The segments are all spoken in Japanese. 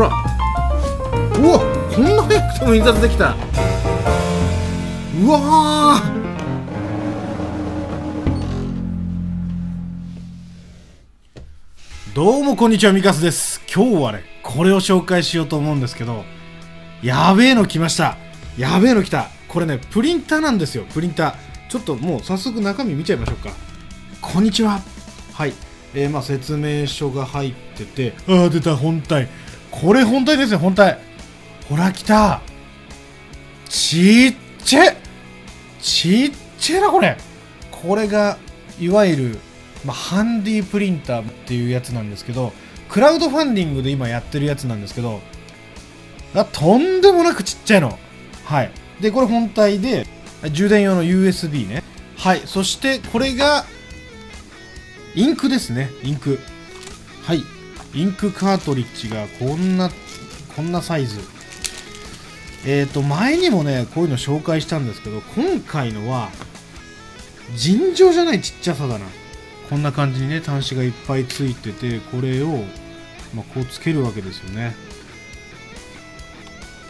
ほら、うわ、こんな早くても印刷できた。うわー、どうもこんにちは、ミカスです。今日はね、これを紹介しようと思うんですけど、やべえの来ました。やべえの来た。これね、プリンターなんですよ。プリンター、ちょっともう早速中身見ちゃいましょうか。こんにちは。はい、まあ説明書が入ってて、ああ出た、本体。これ本体ですね、本体。ほら来た。ちっちゃい、ちっちゃいな、これ。これがいわゆる、まあ、ハンディプリンターっていうやつなんですけど、クラウドファンディングで今やってるやつなんですけど、とんでもなくちっちゃいの。はい。で、これ本体で、充電用の USB ね。はい。そして、これが、インクですね。インク。はい。インクカートリッジがこんなサイズ。前にもね、こういうの紹介したんですけど、今回のは、尋常じゃないちっちゃさだな。こんな感じにね、端子がいっぱいついてて、これを、まあ、こうつけるわけですよね。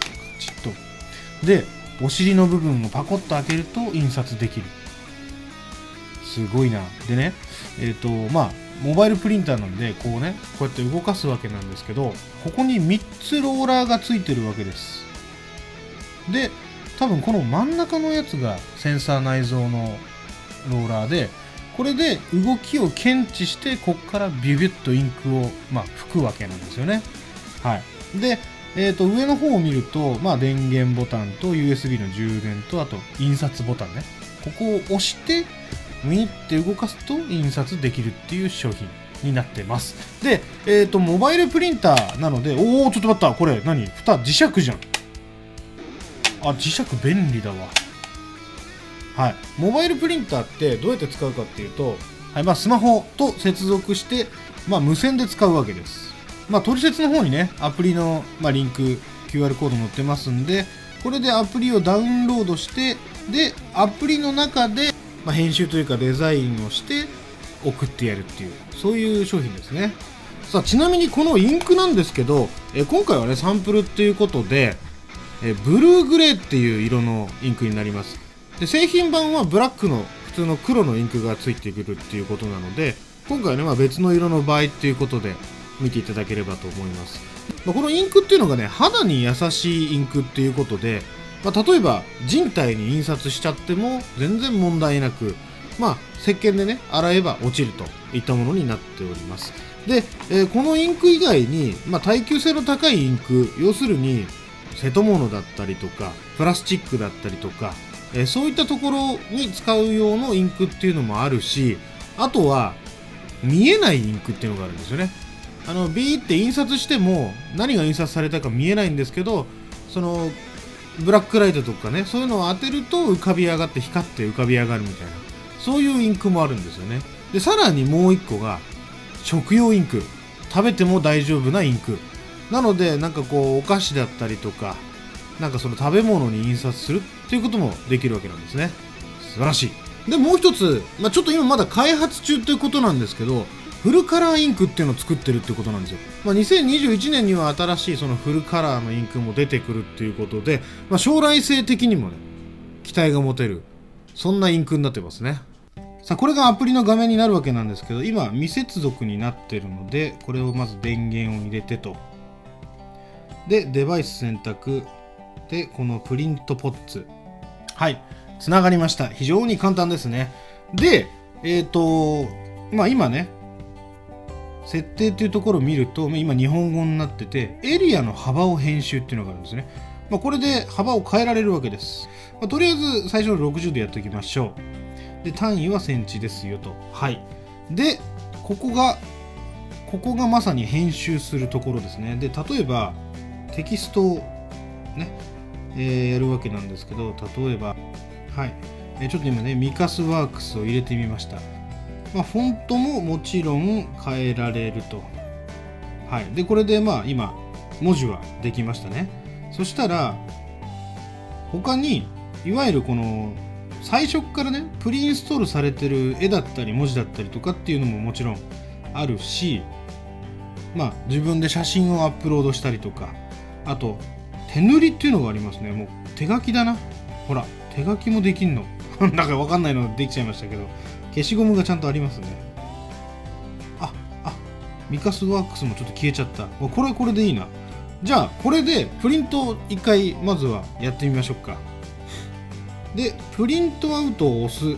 カチッと。で、お尻の部分をパコッと開けると印刷できる。すごいな。でね、まあ、モバイルプリンターなんで、こうね、こうやって動かすわけなんですけど、ここに3つローラーがついてるわけです。で、多分この真ん中のやつがセンサー内蔵のローラーで、これで動きを検知して、ここからビュビュッとインクを、まあ、吹くわけなんですよね。はい、で、上の方を見ると、まあ、電源ボタンと USB の充電と、あと印刷ボタンね、ここを押してウィンって動かすと印刷できるっていう商品になってます。で、モバイルプリンターなので、おお、ちょっと待った、これ何、蓋、磁石じゃん。あ、磁石便利だわ。はい、モバイルプリンターってどうやって使うかっていうと、はい、まあ、スマホと接続して、まあ、無線で使うわけです。まあ、トリセツの方にね、アプリの、まあ、リンク、QR コード載ってますんで、これでアプリをダウンロードして、で、アプリの中で、まあ、編集というかデザインをして送ってやるっていう、そういう商品ですね。さあ、ちなみにこのインクなんですけど、今回はね、サンプルっていうことで、ブルーグレーっていう色のインクになります。で、製品版はブラックの普通の黒のインクがついてくるっていうことなので、今回ね、まあ、別の色の場合っていうことで見ていただければと思います。まあ、このインクっていうのがね、肌に優しいインクっていうことで、まあ、例えば人体に印刷しちゃっても全然問題なく、まあ、石鹸でね、洗えば落ちるといったものになっております。で、このインク以外に、まあ、耐久性の高いインク、要するに瀬戸物だったりとかプラスチックだったりとか、そういったところに使う用のインクっていうのもあるし、あとは見えないインクっていうのがあるんですよね。ビーって印刷しても何が印刷されたか見えないんですけど、そのブラックライトとかね、そういうのを当てると浮かび上がって、光って浮かび上がるみたいな、そういうインクもあるんですよね。で、さらにもう一個が食用インク、食べても大丈夫なインクなので、なんかこうお菓子だったりとか、なんかその食べ物に印刷するっていうこともできるわけなんですね。素晴らしい。で、もう一つ、まあ、ちょっと今まだ開発中ということなんですけど、フルカラーインクっていうのを作ってるってことなんですよ。まあ、2021年には新しいそのフルカラーのインクも出てくるっていうことで、まあ、将来性的にもね、期待が持てる、そんなインクになってますね。さあ、これがアプリの画面になるわけなんですけど、今未接続になってるので、これをまず電源を入れてと、でデバイス選択で、このプリントポッツ、はい、つながりました。非常に簡単ですね。で、まあ、今ね、設定というところを見ると、今日本語になってて、エリアの幅を編集っていうのがあるんですね。まあ、これで幅を変えられるわけです。まあ、とりあえず最初の60でやっておきましょう。で、単位はセンチですよと。はい。で、ここがまさに編集するところですね。で、例えばテキストをね、やるわけなんですけど、例えば、はい、ちょっと今ね、ミカスワークスを入れてみました。まあ、フォントももちろん変えられると。はい、で、これでまあ今、文字はできましたね。そしたら、他に、いわゆるこの、最初からね、プリインストールされてる絵だったり、文字だったりとかっていうのももちろんあるし、まあ、自分で写真をアップロードしたりとか、あと手塗りっていうのがありますね。もう手書きだな。ほら、手書きもできんの。なんかわかんないのできちゃいましたけど、消しゴムがちゃんとありますね。あ、ミカスワークスもちょっと消えちゃった。これはこれでいいな。じゃあ、これでプリントを一回まずはやってみましょうか。で、プリントアウトを押す。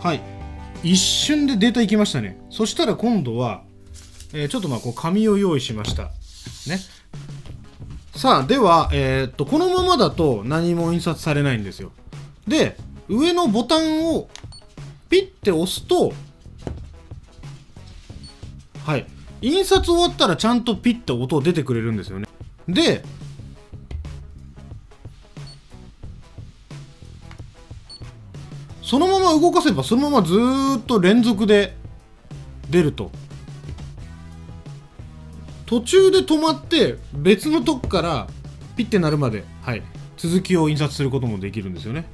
はい。一瞬でデータいきましたね。そしたら今度は、ちょっとこう紙を用意しました。ね。さあ、では、このままだと何も印刷されないんですよ。で、上のボタンをピッて押すと、はい。印刷終わったらちゃんとピッて音出てくれるんですよね。で、そのまま動かせばそのままずーっと連続で出ると。途中で止まって別のとこからピッて鳴るまで、はい、続きを印刷することもできるんですよね。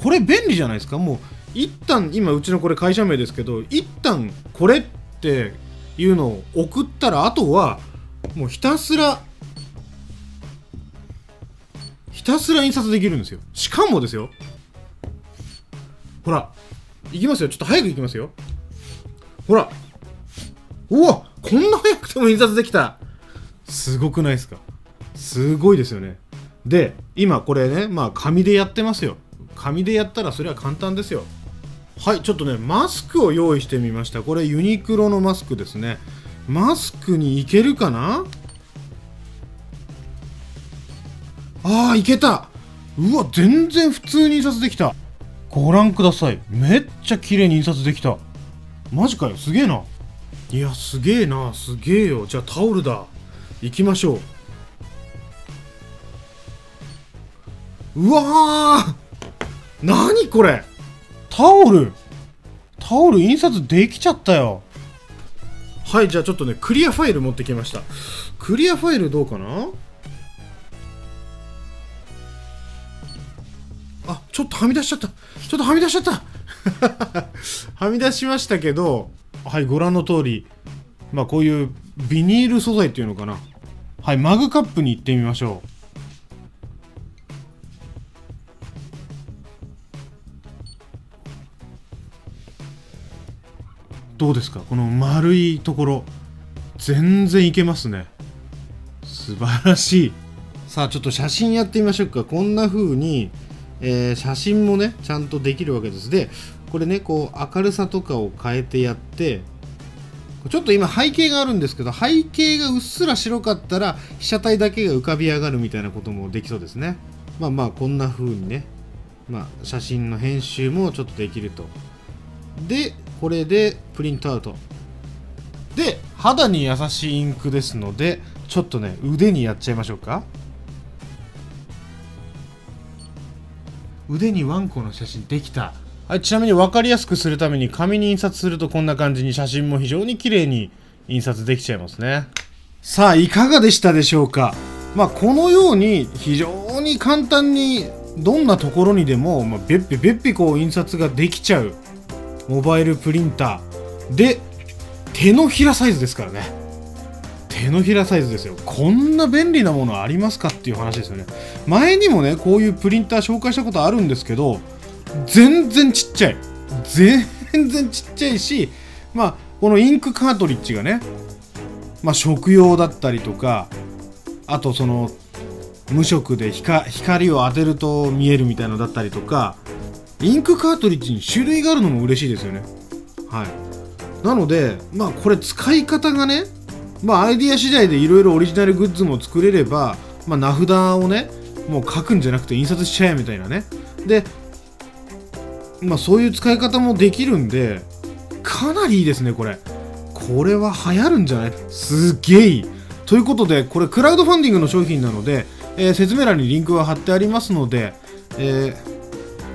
これ便利じゃないですか。もう一旦今うちのこれ会社名ですけど、一旦これっていうのを送ったら、あとはもうひたすら印刷できるんですよ。しかもですよ、ほら、いきますよ。ちょっと早くいきますよ。ほら、うわ、こんな早くても印刷できた。すごくないですか。すごいですよね。で、今これね、まあ紙でやってますよ。紙でやったらそれは簡単ですよ。はい、ちょっとね、マスクを用意してみました。これユニクロのマスクですね。マスクにいけるかな。あー、いけた。うわ、全然普通に印刷できた。ご覧ください。めっちゃ綺麗に印刷できた。マジかよ、すげえな。いや、すげえな、すげえよ。じゃあタオルだ。行きましょう。うわー、なにこれ、タオル印刷できちゃったよ。はい、じゃあちょっとね、クリアファイル持ってきました。クリアファイルどうかな。あ、ちょっとはみ出しちゃった。はみ出しましたけど、はい、ご覧の通り、まあこういうビニール素材っていうのかな。はい、マグカップに行ってみましょう。どうですか、この丸いところ。全然いけますね。素晴らしい。さあ、ちょっと写真やってみましょうか。こんな風に、写真もね、ちゃんとできるわけです。で、これね、こう明るさとかを変えてやって、ちょっと今背景があるんですけど、背景がうっすら白かったら被写体だけが浮かび上がるみたいなこともできそうですね。まあまあこんな風にね、まあ、写真の編集もちょっとできると。で、これでプリントアウトで、肌に優しいインクですので、ちょっとね、腕にやっちゃいましょうか。腕にワンコの写真できた。はい、ちなみに分かりやすくするために紙に印刷するとこんな感じに写真も非常に綺麗に印刷できちゃいますね。さあ、いかがでしたでしょうか。まあこのように非常に簡単にどんなところにでも、まあ、べっぺべっぺこう印刷ができちゃうモバイルプリンターで、手のひらサイズですからね。手のひらサイズですよ。こんな便利なものありますかっていう話ですよね。前にもね、こういうプリンター紹介したことあるんですけど、全然ちっちゃい。全然ちっちゃいし、まあこのインクカートリッジがね、まあ食用だったりとか、あとその無色で光を当てると見えるみたいなのだったりとか、インクカートリッジに種類があるのも嬉しいですよね。はい。なので、まあこれ使い方がね、まあアイディア次第でいろいろオリジナルグッズも作れれば、まあ名札をね、もう書くんじゃなくて印刷しちゃえみたいなね。で、まあそういう使い方もできるんで、かなりいいですね、これ。これは流行るんじゃない？すげえいい。ということで、これクラウドファンディングの商品なので、説明欄にリンクは貼ってありますので、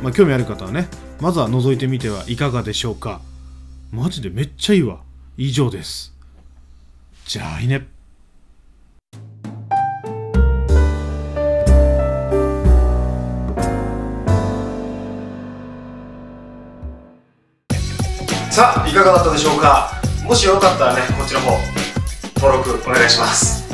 まあ興味ある方はね、まずは覗いてみてはいかがでしょうか。マジでめっちゃいいわ。以上です。じゃあね。さあ、いかがだったでしょうか。もしよかったらね、こっちの方登録お願いします。